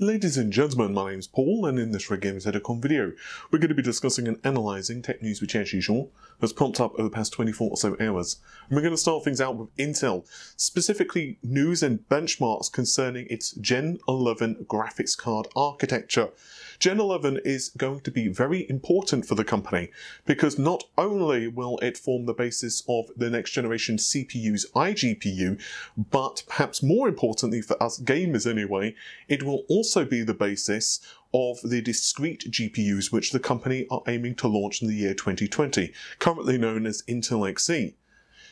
Ladies and gentlemen, my name is Paul, and in this RedGamingTech video, we're going to be discussing and analysing tech news which, as usual, has pumped up over the past 24 or so hours. And we're going to start things out with Intel, specifically news and benchmarks concerning its Gen 11 graphics card architecture. Gen 11 is going to be very important for the company, because not only will it form the basis of the next generation CPU's iGPU, but perhaps more importantly for us gamers anyway, it will also be the basis of the discrete GPUs which the company are aiming to launch in the year 2020, currently known as Intel Xe.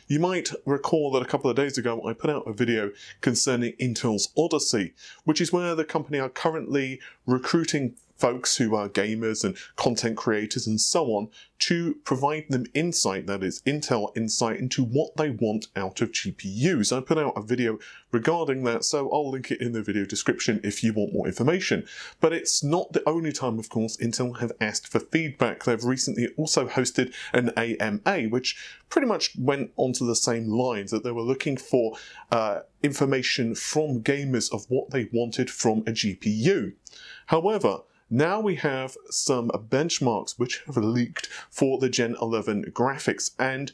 You might recall that a couple of days ago I put out a video concerning Intel's Odyssey, which is where the company are currently recruiting folks who are gamers and content creators and so on to provide them insight, that is Intel insight, into what they want out of GPUs. I put out a video regarding that, so I'll link it in the video description if you want more information. But it's not the only time, of course, Intel have asked for feedback. They've recently also hosted an AMA, which pretty much went onto the same lines, that they were looking for information from gamers of what they wanted from a GPU. However, now we have some benchmarks which have leaked for the Gen 11 graphics, and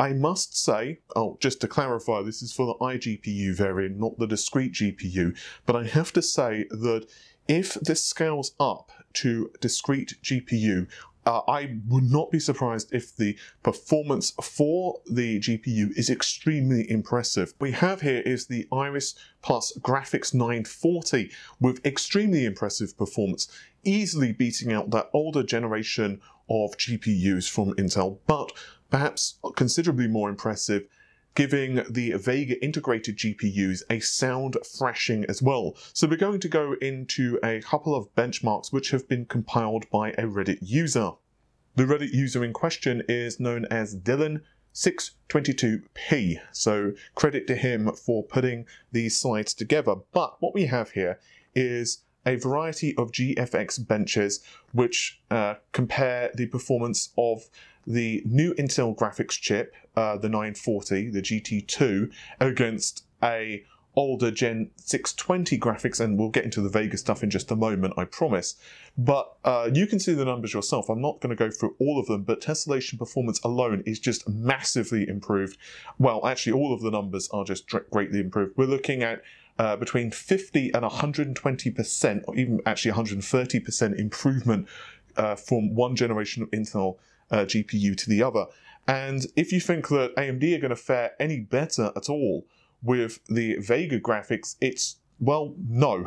I must say, just to clarify, this is for the iGPU variant, not the discrete GPU, but I have to say that if this scales up to discrete GPU, I would not be surprised if the performance for the GPU is extremely impressive. What we have here is the Iris Plus Graphics 940 with extremely impressive performance, easily beating out that older generation of GPUs from Intel, but perhaps considerably more impressive, giving the Vega integrated GPUs a sound thrashing as well. So we're going to go into a couple of benchmarks which have been compiled by a Reddit user. The Reddit user in question is known as Dylan622P, so credit to him for putting these slides together. But what we have here is a variety of GFX benches which compare the performance of the new Intel graphics chip, the 940, the GT2, against a older Gen 620 graphics, and we'll get into the Vega stuff in just a moment, I promise. But you can see the numbers yourself. I'm not going to go through all of them, but tessellation performance alone is just massively improved. Well, actually, all of the numbers are just greatly improved. We're looking at between 50 and 120%, or even actually 130% improvement from one generation of Intel GPU to the other. And if you think that AMD are going to fare any better at all with the Vega graphics, it's, well, no.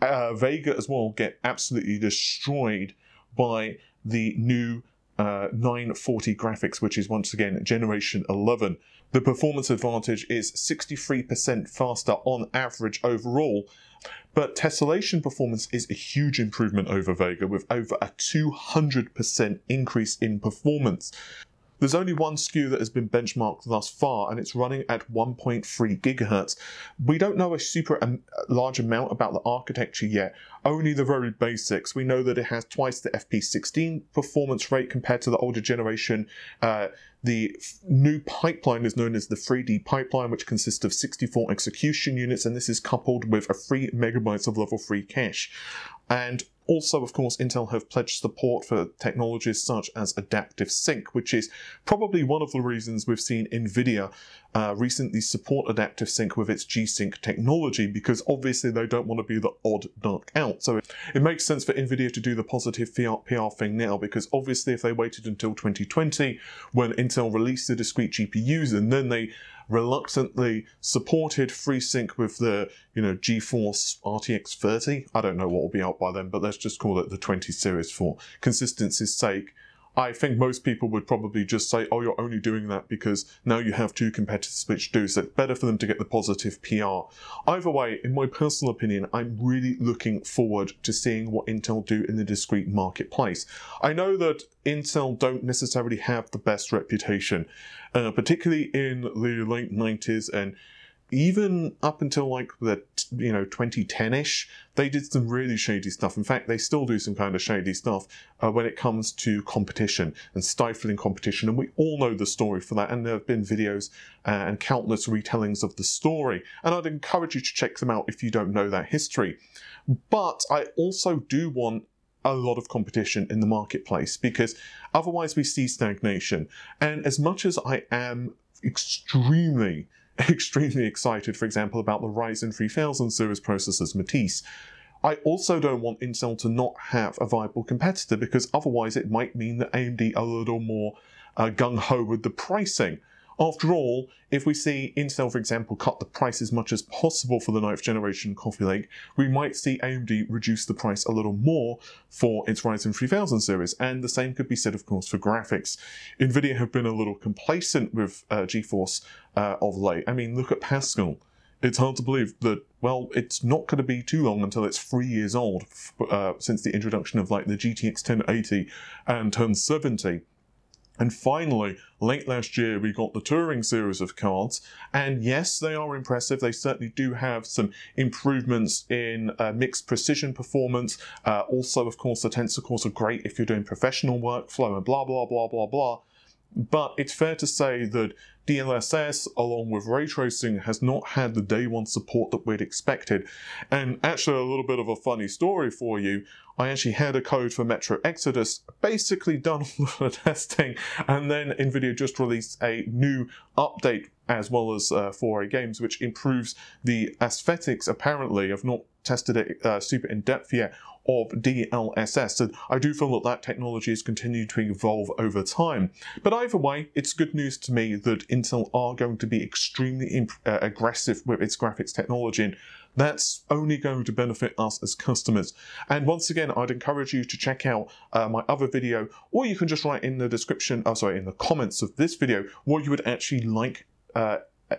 Vega as well get absolutely destroyed by the new 940 graphics, which is once again generation 11. The performance advantage is 63% faster on average overall, but tessellation performance is a huge improvement over Vega, with over a 200% increase in performance. There's only one SKU that has been benchmarked thus far, and it's running at 1.3 GHz. We don't know a super large amount about the architecture yet, only the very basics. We know that it has twice the FP16 performance rate compared to the older generation. The new pipeline is known as the 3D pipeline, which consists of 64 execution units, and this is coupled with a 3 megabytes of level 3 cache. And also, of course, Intel have pledged support for technologies such as Adaptive Sync, which is probably one of the reasons we've seen NVIDIA recently support Adaptive Sync with its G-Sync technology, because obviously they don't want to be the odd duck out. So it makes sense for NVIDIA to do the positive PR thing now, because obviously if they waited until 2020, when Intel released the discrete GPUs, and then they reluctantly supported FreeSync with the, GeForce RTX 30. I don't know what will be out by then, but let's just call it the 20 series for consistency's sake. I think most people would probably just say, oh, you're only doing that because now you have two competitors which do, so it's better for them to get the positive PR. Either way, in my personal opinion, I'm really looking forward to seeing what Intel do in the discrete marketplace. I know that Intel don't necessarily have the best reputation, particularly in the late 90s and even up until like the you know, 2010-ish, they did some really shady stuff. In fact, they still do some kind of shady stuff when it comes to competition and stifling competition. And we all know the story for that. And there have been videos and countless retellings of the story. And I'd encourage you to check them out if you don't know that history. But I also do want a lot of competition in the marketplace, because otherwise we see stagnation. And as much as I am extremely excited, for example, about the Ryzen 3000 series processors, Matisse, I also don't want Intel to not have a viable competitor, because otherwise it might mean that AMD are a little more gung-ho with the pricing. After all, if we see Intel, for example, cut the price as much as possible for the 9th generation Coffee Lake, we might see AMD reduce the price a little more for its Ryzen 3000 series. And the same could be said, of course, for graphics. NVIDIA have been a little complacent with GeForce of late. I mean, look at Pascal. It's hard to believe that, well, it's not going to be too long until it's 3 years old since the introduction of like the GTX 1080 and 1070. And finally, late last year, we got the Turing series of cards. And yes, they are impressive. They certainly do have some improvements in mixed precision performance. Also, of course, the Tensor Cores are great if you're doing professional workflow and blah, blah, blah, blah, blah. But it's fair to say that DLSS, along with ray tracing, has not had the day one support that we'd expected. And actually, a little bit of a funny story for you. I actually had a code for Metro Exodus, basically done all the testing, and then NVIDIA just released a new update, as well as 4A Games, which improves the aesthetics, apparently. I've not tested it super in-depth yet, of DLSS. And I do feel that that technology has continued to evolve over time. But either way, it's good news to me that Intel are going to be extremely aggressive with its graphics technology. And that's only going to benefit us as customers. And once again, I'd encourage you to check out my other video, or you can just write in the description, oh, sorry, in the comments of this video, what you would actually like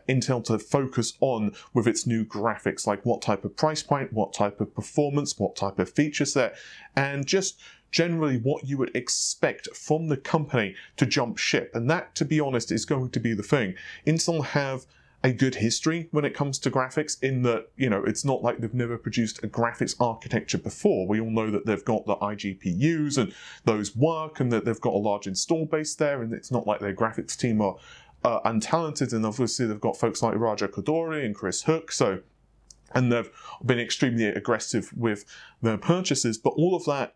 Intel to focus on with its new graphics, like what type of price point, what type of performance, what type of feature set, and just generally what you would expect from the company to jump ship. And that, to be honest, is going to be the thing. Intel have a good history when it comes to graphics, in that, you know, it's not like they've never produced a graphics architecture before. We all know that they've got the iGPUs and those work, and that they've got a large install base there, and it's not like their graphics team are untalented. And obviously they've got folks like Raja Kodori and Chris Hook, so, and they've been extremely aggressive with their purchases, but all of that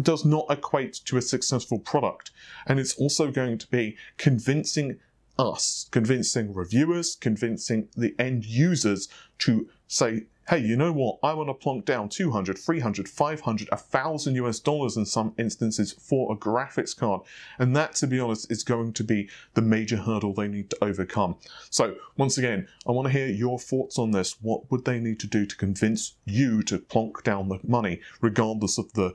does not equate to a successful product. And it's also going to be convincing us, convincing reviewers, convincing the end users to say, hey, you know what, I want to plonk down $200, $300, $500, $1,000 US in some instances for a graphics card. And that, to be honest, is going to be the major hurdle they need to overcome. So once again, I want to hear your thoughts on this. What would they need to do to convince you to plonk down the money, regardless of the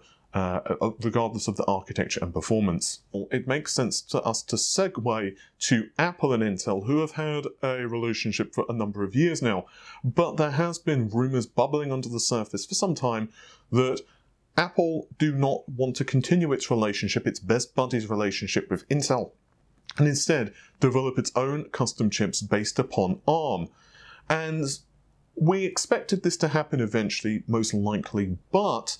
architecture and performance? It makes sense to us to segue to Apple and Intel, who have had a relationship for a number of years now, but there has been rumors bubbling under the surface for some time that Apple do not want to continue its relationship, its best buddies relationship with Intel, and instead develop its own custom chips based upon ARM. And we expected this to happen eventually, most likely, but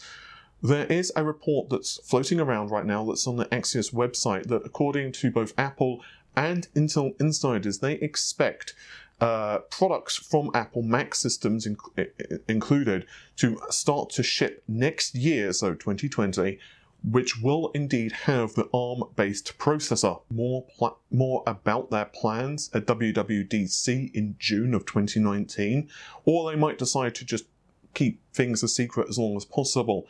there is a report that's floating around right now that's on the Axios website that, according to both Apple and Intel insiders, they expect products from Apple Mac systems included to start to ship next year, so 2020, which will indeed have the ARM-based processor. More about their plans at WWDC in June of 2019, or they might decide to just keep things a secret as long as possible.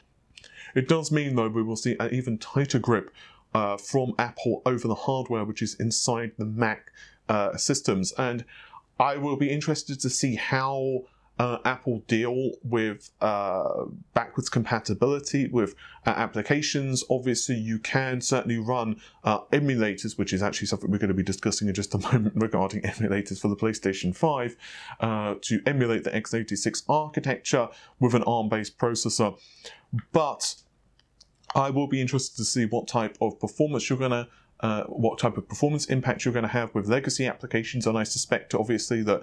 It does mean, though, we will see an even tighter grip from Apple over the hardware which is inside the Mac systems. And I will be interested to see how Apple deal with backwards compatibility with applications. Obviously, you can certainly run emulators, which is actually something we're going to be discussing in just a moment regarding emulators for the PlayStation 5, to emulate the x86 architecture with an ARM-based processor. But I will be interested to see what type of performance you're going to what type of performance impact you're going to have with legacy applications. And I suspect, obviously, that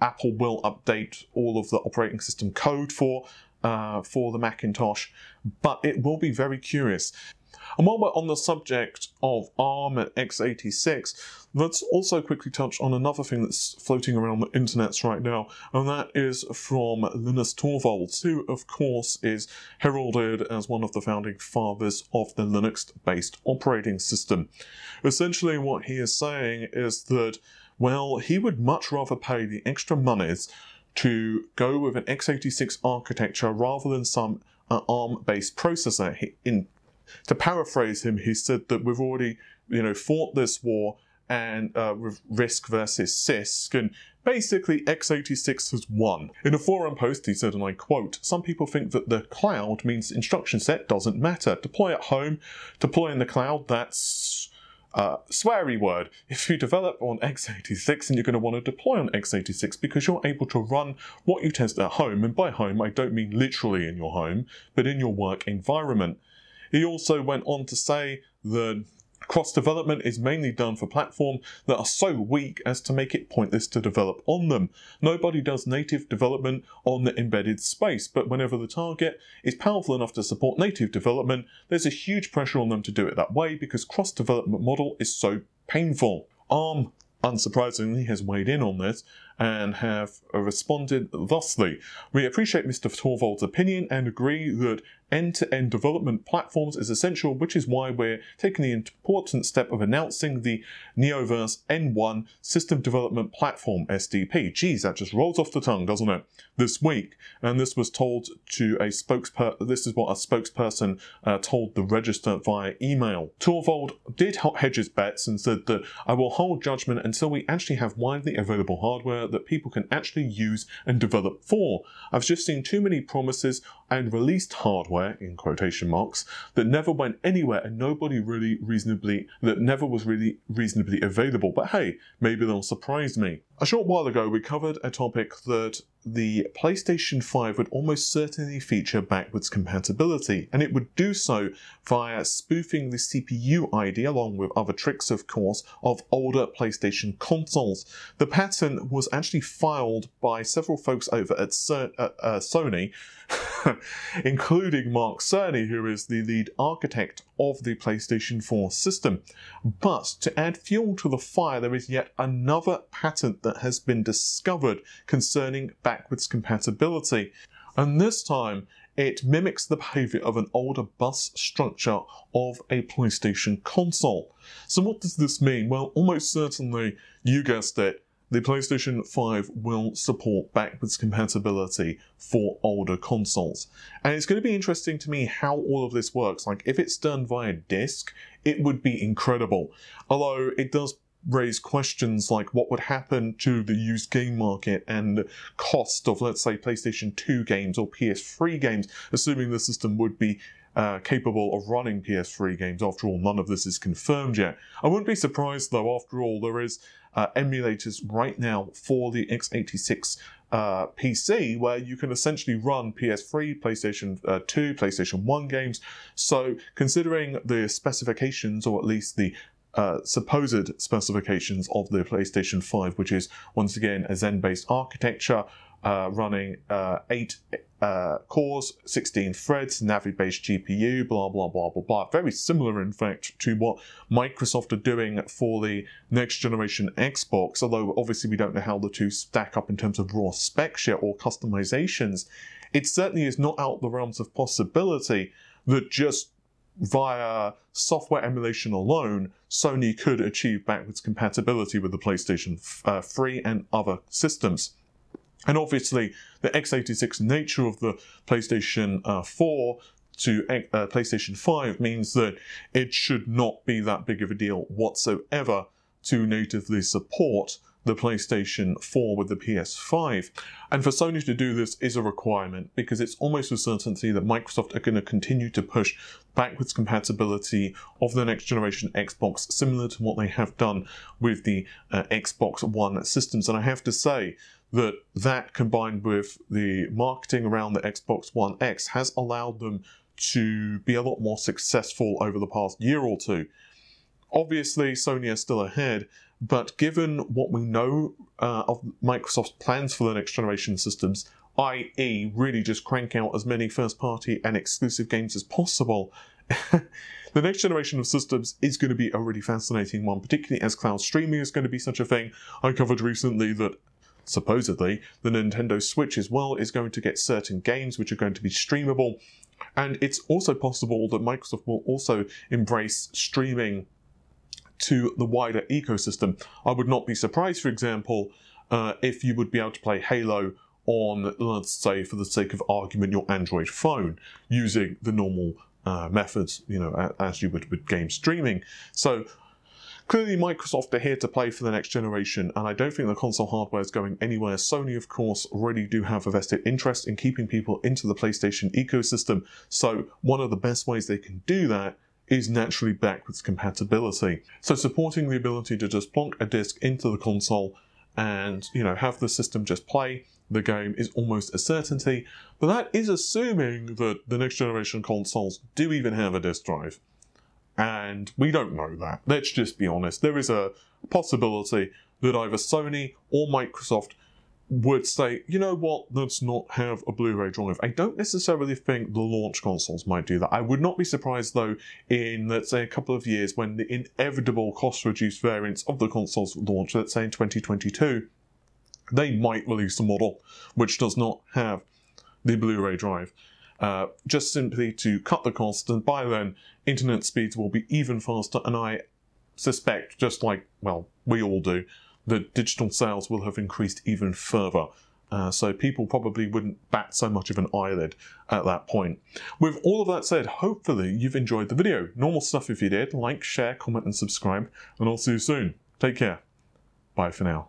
Apple will update all of the operating system code for the Macintosh, but it will be very curious. And while we're on the subject of ARM and x86, let's also quickly touch on another thing that's floating around the internets right now, and that is from Linus Torvalds, who of course is heralded as one of the founding fathers of the Linux-based operating system. Essentially what he is saying is that, well, he would much rather pay the extra monies to go with an x86 architecture rather than some ARM-based processor. To paraphrase him, he said that we've already, fought this war and with RISC versus CISC, and basically x86 has won. In a forum post, he said, and I quote, "Some people think that the cloud means instruction set doesn't matter. Deploy at home, deploy in the cloud, that's sweary word. If you develop on x86, then you're going to want to deploy on x86 because you're able to run what you test at home, and by home, I don't mean literally in your home, but in your work environment." He also went on to say that cross-development is mainly done for platforms that are so weak as to make it pointless to develop on them. Nobody does native development on the embedded space, but whenever the target is powerful enough to support native development, there's a huge pressure on them to do it that way because cross-development model is so painful. ARM, unsurprisingly, has weighed in on this and have responded thusly. "We appreciate Mr. Torvald's opinion and agree that end-to-end development platforms is essential, which is why we're taking the important step of announcing the Neoverse N1 System Development Platform, SDP. Geez, that just rolls off the tongue, doesn't it? This week, and this was told to a spokesperson. This is what a spokesperson told the Register via email. Torvald did hedge his bets and said that I will hold judgment until we actually have widely available hardware that people can actually use and develop for. I've just seen too many promises and released hardware, in quotation marks, that never went anywhere and never was really reasonably available. But hey, maybe they'll surprise me." A short while ago, we covered a topic that the PlayStation 5 would almost certainly feature backwards compatibility, and it would do so via spoofing the CPU ID, along with other tricks, of course, of older PlayStation consoles. The patent was actually filed by several folks over at Sony, including Mark Cerny, who is the lead architect of the PlayStation 4 system. But to add fuel to the fire, there is yet another patent that has been discovered concerning backwards compatibility, and this time it mimics the behavior of an older bus structure of a PlayStation console. So what does this mean? Well, almost certainly, you guessed it, the PlayStation 5 will support backwards compatibility for older consoles. And it's going to be interesting to me how all of this works. Like, if it's done via disk, it would be incredible. Although it does raise questions like what would happen to the used game market and the cost of, let's say, PlayStation 2 games or PS3 games, assuming the system would be capable of running PS3 games. After all, none of this is confirmed yet. I wouldn't be surprised though. After all, there is emulators right now for the x86 PC where you can essentially run PS3, PlayStation 2, PlayStation 1 games. So considering the specifications, or at least the supposed specifications of the PlayStation 5, which is once again a Zen-based architecture, running 8 cores, 16 threads, Navi-based GPU, blah, blah, blah, blah, blah. Very similar, in fact, to what Microsoft are doing for the next generation Xbox, although obviously we don't know how the two stack up in terms of raw specs yet or customizations. It certainly is not out the realms of possibility that just via software emulation alone, Sony could achieve backwards compatibility with the PlayStation 3 and other systems. And obviously, the x86 nature of the PlayStation 4 to PlayStation 5 means that it should not be that big of a deal whatsoever to natively support the PlayStation 4 with the PS5. And for Sony to do this is a requirement, because it's almost a certainty that Microsoft are going to continue to push backwards compatibility of the next generation Xbox, similar to what they have done with the Xbox One systems. And I have to say that that, combined with the marketing around the Xbox One X, has allowed them to be a lot more successful over the past year or two. Obviously, Sony is still ahead, But given what we know of Microsoft's plans for the next generation systems, i.e. really just crank out as many first-party and exclusive games as possible, the next generation of systems is going to be a really fascinating one, particularly as cloud streaming is going to be such a thing. I covered recently that supposedly the Nintendo Switch as well is going to get certain games which are going to be streamable, and it's also possible that Microsoft will also embrace streaming to the wider ecosystem. I would not be surprised, for example, if you would be able to play Halo on, let's say, for the sake of argument, your Android phone, using the normal methods, you know, as you would with game streaming. So clearly Microsoft are here to play for the next generation, and I don't think the console hardware is going anywhere. Sony, of course, really do have a vested interest in keeping people into the PlayStation ecosystem, so one of the best ways they can do that is naturally backwards compatibility. So supporting the ability to just plonk a disc into the console and, you know, have the system just play the game is almost a certainty, but that is assuming that the next generation consoles do even have a disc drive. And we don't know that. Let's just be honest. There is a possibility that either Sony or Microsoft would say, you know what, let's not have a Blu-ray drive. I don't necessarily think the launch consoles might do that. I would not be surprised, though, in, let's say, a couple of years when the inevitable cost-reduced variants of the consoles launch, let's say in 2022, they might release a model which does not have the Blu-ray drive, just simply to cut the cost, and by then internet speeds will be even faster, and I suspect, just like, well, we all do, that digital sales will have increased even further. So people probably wouldn't bat so much of an eyelid at that point. With all of that said, hopefully you've enjoyed the video. Normal stuff if you did. Like, share, comment, and subscribe, and I'll see you soon. Take care. Bye for now.